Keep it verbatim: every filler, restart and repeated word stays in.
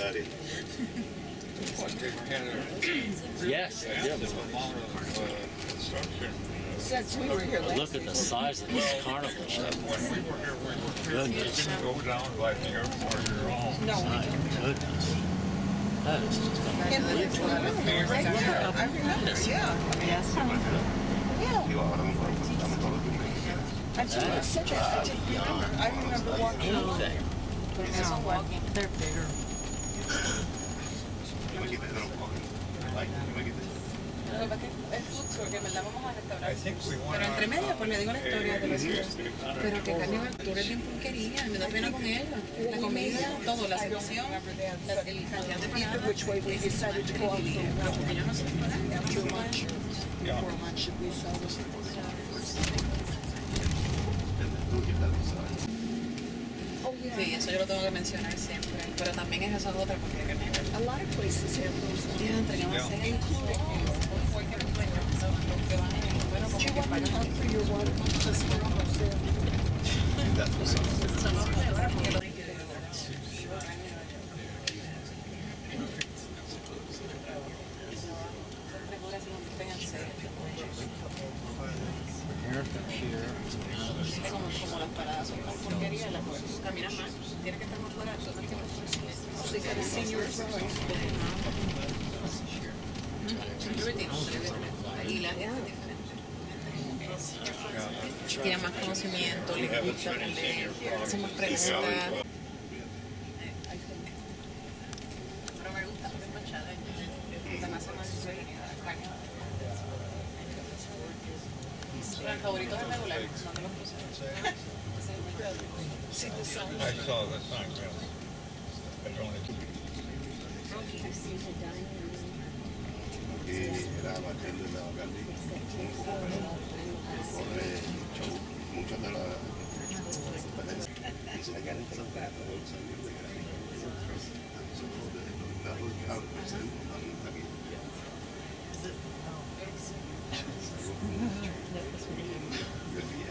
study. What kind of yes, I did. Since we were here last Look at the size of this carnival. When we were here, we were goodness. It didn't go down by the airport at all. No, my goodness. That is just unbelievable. Right yeah, I remember, yeah. Yes, I yeah. I just was such a, I just remember, I remember walking along. But now, walking, they're bigger. I think we want Pero entre medias, pues le digo la historia de los hijos. Pero que Carnival Tour es bien porquería, me da pena con ella. La comida, todo, la seducción, la cantidad de panadas. Yo no sé qué Sí, eso yo lo tengo que mencionar siempre, pero también es esa otra porque que me... A lot of places here. Yeah, yeah. Hacer including Tiene más conocimiento, le gusta leer, hace más preguntas. Pero me gusta hacer manchada, demasiado más seriedad. El favorito es regular, no te lo puse. I saw the sign, really. Era bastante de la muchas de las